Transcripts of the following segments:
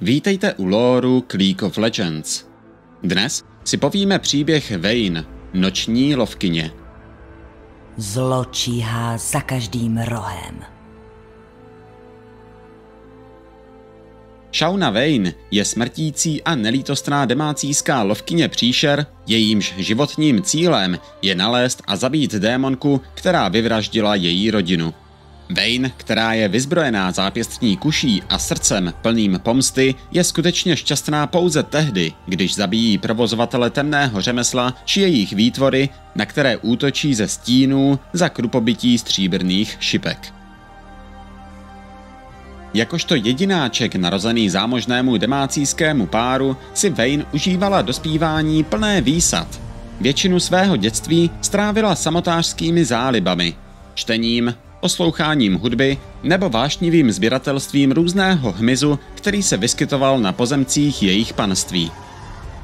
Vítejte u lore k League of Legends. Dnes si povíme příběh Vayne, noční lovkyně. Zlo číhá za každým rohem. Shauna Vayne je smrtící a nelítostná demacíská lovkyně příšer, jejímž životním cílem je nalézt a zabít démonku, která vyvraždila její rodinu. Vayne, která je vyzbrojená zápěstní kuší a srdcem plným pomsty, je skutečně šťastná pouze tehdy, když zabíjí provozovatele temného řemesla či jejich výtvory, na které útočí ze stínů za krupobytí stříbrných šipek. Jakožto jedináček narozený zámožnému demacískému páru si Vayne užívala dospívání plné výsad. Většinu svého dětství strávila samotářskými zálibami, čtením, posloucháním hudby nebo vášnivým sběratelstvím různého hmyzu, který se vyskytoval na pozemcích jejich panství.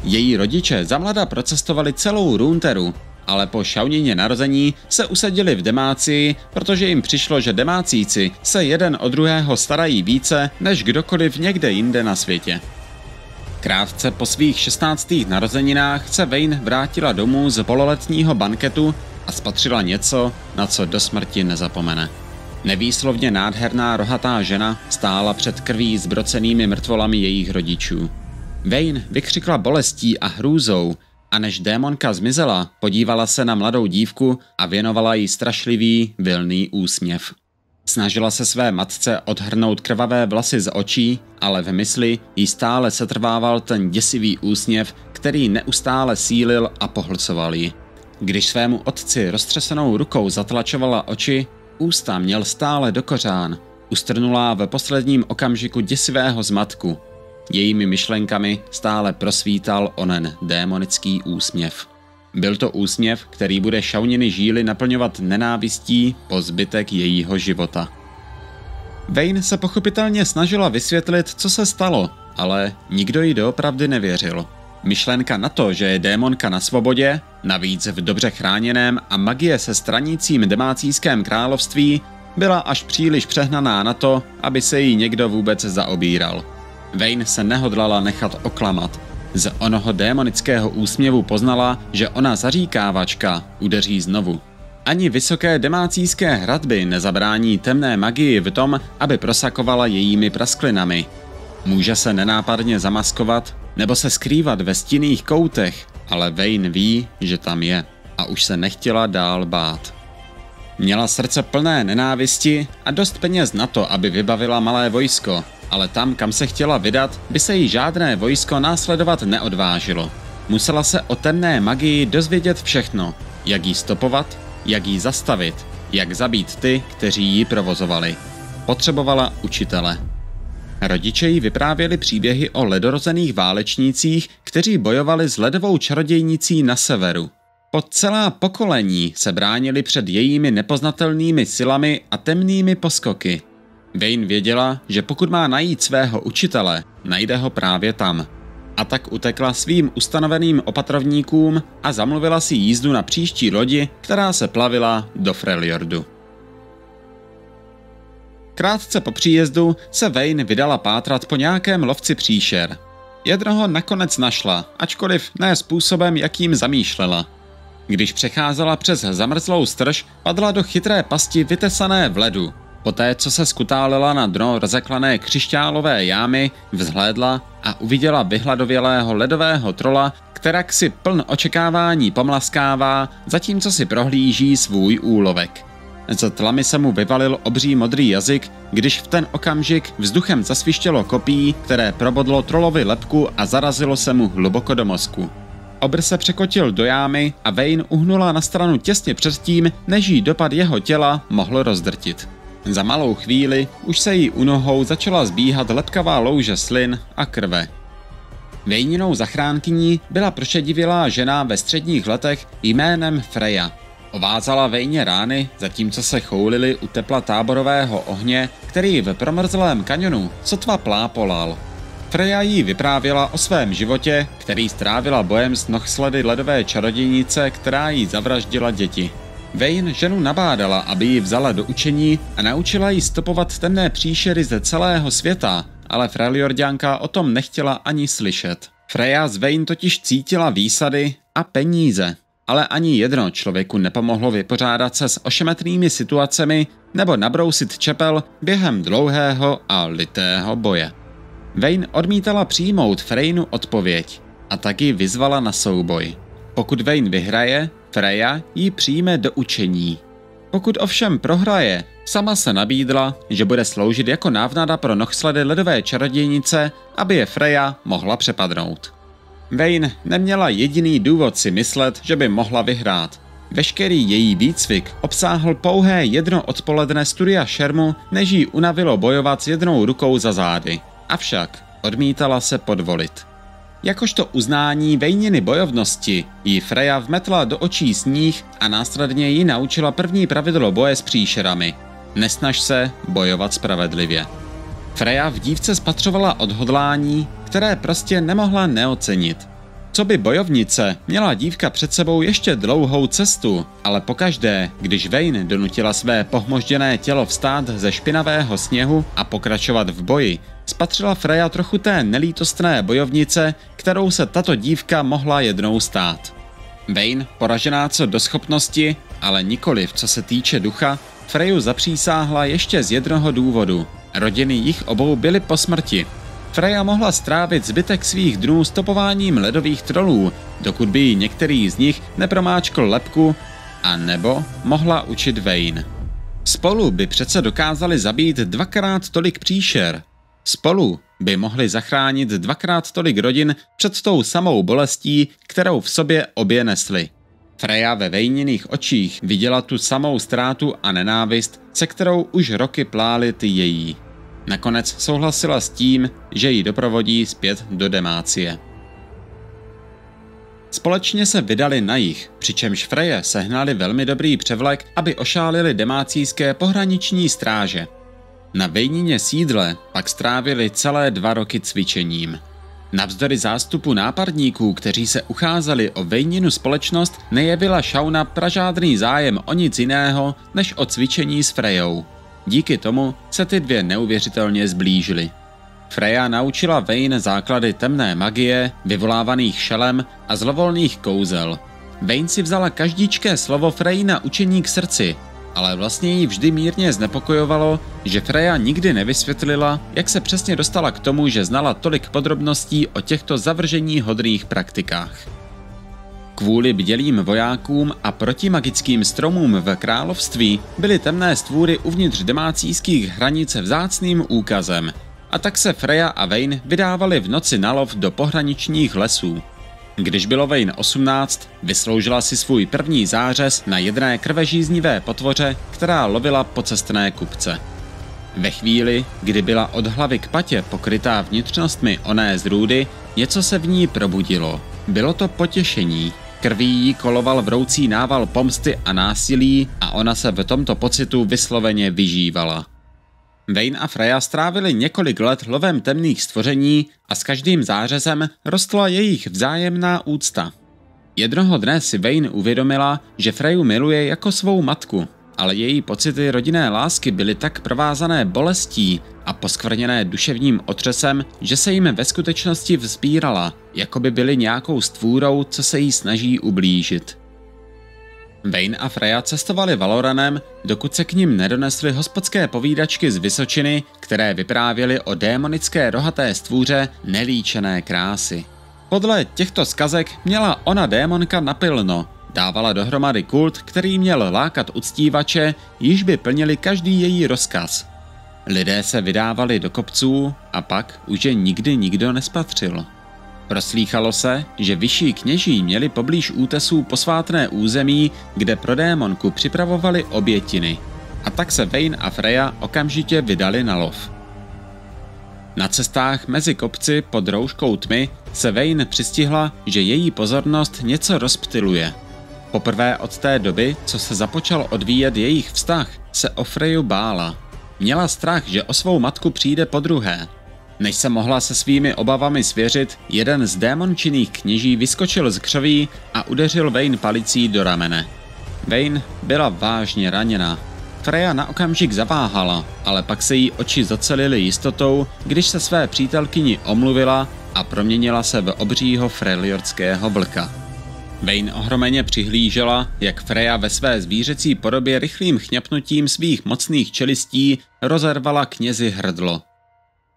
Její rodiče zamlada procestovali celou Runteru, ale po Shaunině narození se usadili v Demacii, protože jim přišlo, že Demacíci se jeden o druhého starají více než kdokoliv někde jinde na světě. Krátce po svých 16. narozeninách se Vayne vrátila domů z pololetního banketu a spatřila něco, na co do smrti nezapomene. Nevýslovně nádherná rohatá žena stála před krví zbrocenými mrtvolami jejich rodičů. Vayne vykřikla bolestí a hrůzou, a než démonka zmizela, podívala se na mladou dívku a věnovala jí strašlivý, vilný úsměv. Snažila se své matce odhrnout krvavé vlasy z očí, ale v mysli jí stále setrvával ten děsivý úsměv, který neustále sílil a pohlcoval ji. Když svému otci roztřesenou rukou zatlačovala oči, ústa měl stále do kořán, ustrnulá v posledním okamžiku děsivého zmatku. Jejími myšlenkami stále prosvítal onen démonický úsměv. Byl to úsměv, který bude Shauniny žíly naplňovat nenávistí po zbytek jejího života. Vayne se pochopitelně snažila vysvětlit, co se stalo, ale nikdo jí doopravdy nevěřil. Myšlenka na to, že je démonka na svobodě, navíc v dobře chráněném a magie se stranícím demacíském království, byla až příliš přehnaná na to, aby se jí někdo vůbec zaobíral. Vayne se nehodlala nechat oklamat. Z onoho démonického úsměvu poznala, že ona zaříkávačka udeří znovu. Ani vysoké demacíské hradby nezabrání temné magii v tom, aby prosakovala jejími prasklinami. Může se nenápadně zamaskovat nebo se skrývat ve stinných koutech, ale Vayne ví, že tam je a už se nechtěla dál bát. Měla srdce plné nenávisti a dost peněz na to, aby vybavila malé vojsko, ale tam, kam se chtěla vydat, by se jí žádné vojsko následovat neodvážilo. Musela se o temné magii dozvědět všechno, jak ji stopovat, jak ji zastavit, jak zabít ty, kteří ji provozovali. Potřebovala učitele. Rodiče jí vyprávěli příběhy o ledorozených válečnících, kteří bojovali s ledovou čarodějnicí na severu. Po celá pokolení se bránili před jejími nepoznatelnými silami a temnými poskoky. Vayne věděla, že pokud má najít svého učitele, najde ho právě tam. A tak utekla svým ustanoveným opatrovníkům a zamluvila si jízdu na příští lodi, která se plavila do Freljordu. Krátce po příjezdu se Vayne vydala pátrat po nějakém lovci příšer. Jednoho nakonec našla, ačkoliv ne způsobem, jakým zamýšlela. Když přecházela přes zamrzlou strž, padla do chytré pasti vytesané v ledu. Poté, co se skutálela na dno rozeklané křišťálové jámy, vzhlédla a uviděla vyhladovělého ledového trola, kterak si pln očekávání pomlaskává, zatímco si prohlíží svůj úlovek. Z tlamy se mu vyvalil obří modrý jazyk, když v ten okamžik vzduchem zasvištělo kopí, které probodlo trolovi lebku a zarazilo se mu hluboko do mozku. Obr se překotil do jámy a Vayne uhnula na stranu těsně předtím, než jí dopad jeho těla mohl rozdrtit. Za malou chvíli už se jí u nohou začala zbíhat lepkavá louže slin a krve. Vayninou zachránkyní byla prošedivělá žena ve středních letech jménem Freya. Ovázala Vayne rány, zatímco se choulili u tepla táborového ohně, který v promrzlém kanionu sotva plápolal. Freya jí vyprávěla o svém životě, který strávila bojem s nohsledy ledové čarodějnice, která jí zavraždila děti. Vayne ženu nabádala, aby ji vzala do učení a naučila ji stopovat temné příšery ze celého světa ale Freljorďánka o tom nechtěla ani slyšet. Freya z Vayne totiž cítila výsady a peníze, ale ani jedno člověku nepomohlo vypořádat se s ošemetnými situacemi nebo nabrousit čepel během dlouhého a litého boje. Vayne odmítala přijmout Freynu odpověď a tak ji vyzvala na souboj. Pokud Vayne vyhraje, Freya ji přijme do učení. Pokud ovšem prohraje, sama se nabídla, že bude sloužit jako návnada pro nohsledy ledové čarodějnice, aby je Freya mohla přepadnout. Vayne neměla jediný důvod si myslet, že by mohla vyhrát. Veškerý její výcvik obsáhl pouhé jedno odpoledne studia šermu, než jí unavilo bojovat s jednou rukou za zády. Avšak odmítala se podvolit. Jakožto uznání Vayniny bojovnosti jí Freya vmetla do očí sníh a následně ji naučila první pravidlo boje s příšerami. Nesnaž se bojovat spravedlivě. Freya v dívce spatřovala odhodlání, které prostě nemohla neocenit. Co by bojovnice, měla dívka před sebou ještě dlouhou cestu, ale pokaždé, když Vayne donutila své pohmožděné tělo vstát ze špinavého sněhu a pokračovat v boji, spatřila Freya trochu té nelítostné bojovnice, kterou se tato dívka mohla jednou stát. Vayne, poražená co do schopnosti, ale nikoliv co se týče ducha, Freyu zapřísáhla ještě z jednoho důvodu. Rodiny jich obou byly po smrti. Freya mohla strávit zbytek svých dnů stopováním ledových trolů, dokud by jí některý z nich nepromáčkl lebku, a nebo mohla učit Vayne. Spolu by přece dokázali zabít dvakrát tolik příšer. Spolu by mohli zachránit dvakrát tolik rodin před tou samou bolestí, kterou v sobě obě nesli. Freya ve Vayniných očích viděla tu samou ztrátu a nenávist, se kterou už roky pláli ty její. Nakonec souhlasila s tím, že ji doprovodí zpět do Demacie. Společně se vydali na jih, přičemž Freje sehnali velmi dobrý převlek, aby ošálili demácijské pohraniční stráže. Na Vaynině sídle pak strávili celé 2 roky cvičením. Navzdory zástupu nápadníků, kteří se ucházeli o Vayninu společnost, nejevila Shauna pražádný zájem o nic jiného než o cvičení s Freyou. Díky tomu se ty dvě neuvěřitelně zblížily. Freya naučila Vayne základy temné magie, vyvolávaných šelem a zlovolných kouzel. Vayne si vzala každíčké slovo Frey na učení k srdci, ale vlastně ji vždy mírně znepokojovalo, že Freya nikdy nevysvětlila, jak se přesně dostala k tomu, že znala tolik podrobností o těchto zavrženíhodných praktikách. Kvůli bdělým vojákům a protimagickým stromům v království byly temné stvůry uvnitř demácijských hranic vzácným úkazem, a tak se Freya a Vayne vydávali v noci na lov do pohraničních lesů. Když bylo Vayne 18, vysloužila si svůj první zářez na jedné krvežíznivé potvoře, která lovila pocestné kupce. Ve chvíli, kdy byla od hlavy k patě pokrytá vnitřnostmi oné zrůdy, něco se v ní probudilo. Bylo to potěšení. Krví jí koloval vroucí nával pomsty a násilí a ona se v tomto pocitu vysloveně vyžívala. Vayne a Freya strávili několik let lovem temných stvoření a s každým zářezem rostla jejich vzájemná úcta. Jednoho dne si Vayne uvědomila, že Freyu miluje jako svou matku, ale její pocity rodinné lásky byly tak provázané bolestí a poskvrněné duševním otřesem, že se jim ve skutečnosti vzpírala, jako by byly nějakou stvůrou, co se jí snaží ublížit. Vayne a Freya cestovali Valoranem, dokud se k ním nedonesly hospodské povídačky z Vysočiny, které vyprávěly o démonické rohaté stvůře nelíčené krásy. Podle těchto zkazek měla ona démonka napilno, dávala dohromady kult, který měl lákat uctívače, již by plnili každý její rozkaz. Lidé se vydávali do kopců a pak už je nikdy nikdo nespatřil. Proslýchalo se, že vyšší kněží měli poblíž útesů posvátné území, kde pro démonku připravovali obětiny. A tak se Vayne a Freya okamžitě vydali na lov. Na cestách mezi kopci pod rouškou tmy se Vayne přistihla, že její pozornost něco rozptyluje. Poprvé od té doby, co se započal odvíjet jejich vztah, se o Freyu bála. Měla strach, že o svou matku přijde podruhé. Než se mohla se svými obavami svěřit, jeden z démončinných kněží vyskočil z křoví a udeřil Vayne palicí do ramene. Vayne byla vážně raněna. Freja na okamžik zaváhala, ale pak se jí oči zacelily jistotou, když se své přítelkyni omluvila a proměnila se v obřího freljordského vlka. Vayne ohromeně přihlížela, jak Freja ve své zvířecí podobě rychlým chňapnutím svých mocných čelistí rozervala knězi hrdlo.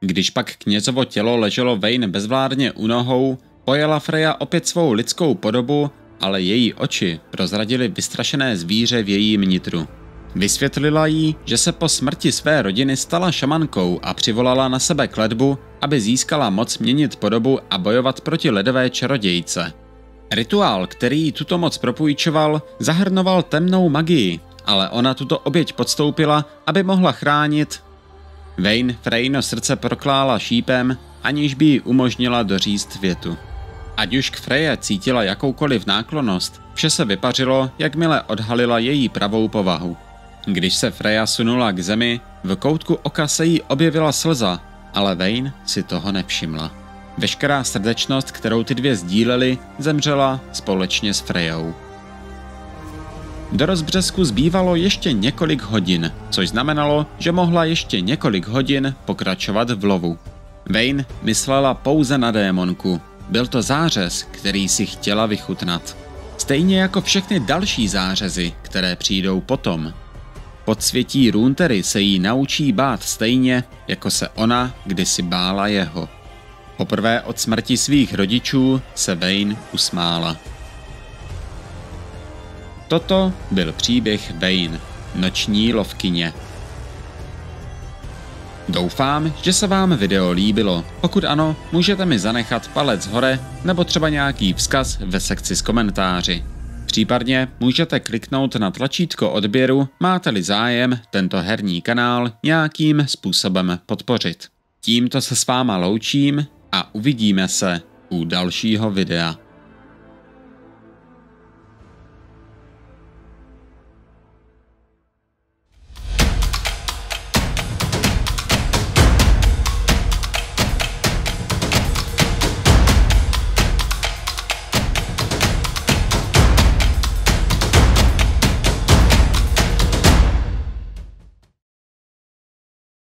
Když pak knězovo tělo leželo Vayne bezvládně u nohou, pojela Freja opět svou lidskou podobu, ale její oči prozradily vystrašené zvíře v jejím nitru. Vysvětlila jí, že se po smrti své rodiny stala šamankou a přivolala na sebe kletbu, aby získala moc měnit podobu a bojovat proti ledové čarodějce. Rituál, který jí tuto moc propůjčoval, zahrnoval temnou magii, ale ona tuto oběť podstoupila, aby mohla chránit. Vayne Freyno srdce proklála šípem, aniž by jí umožnila doříct větu. Ať už k Freje cítila jakoukoliv náklonost, vše se vypařilo, jakmile odhalila její pravou povahu. Když se Freja sunula k zemi, v koutku oka se jí objevila slza, ale Vayne si toho nevšimla. Veškerá srdečnost, kterou ty dvě sdílely, zemřela společně s Frejou. Do rozbřesku zbývalo ještě několik hodin, což znamenalo, že mohla ještě několik hodin pokračovat v lovu. Vayne myslela pouze na démonku. Byl to zářez, který si chtěla vychutnat. Stejně jako všechny další zářezy, které přijdou potom. Podsvětí Runetery se jí naučí bát stejně, jako se ona kdysi bála jeho. Poprvé od smrti svých rodičů se Vayne usmála. Toto byl příběh Vayne, noční lovkyně. Doufám, že se vám video líbilo. Pokud ano, můžete mi zanechat palec hore nebo třeba nějaký vzkaz ve sekci s komentáři. Případně můžete kliknout na tlačítko odběru, máte-li zájem tento herní kanál nějakým způsobem podpořit. Tímto se s váma loučím a uvidíme se u dalšího videa.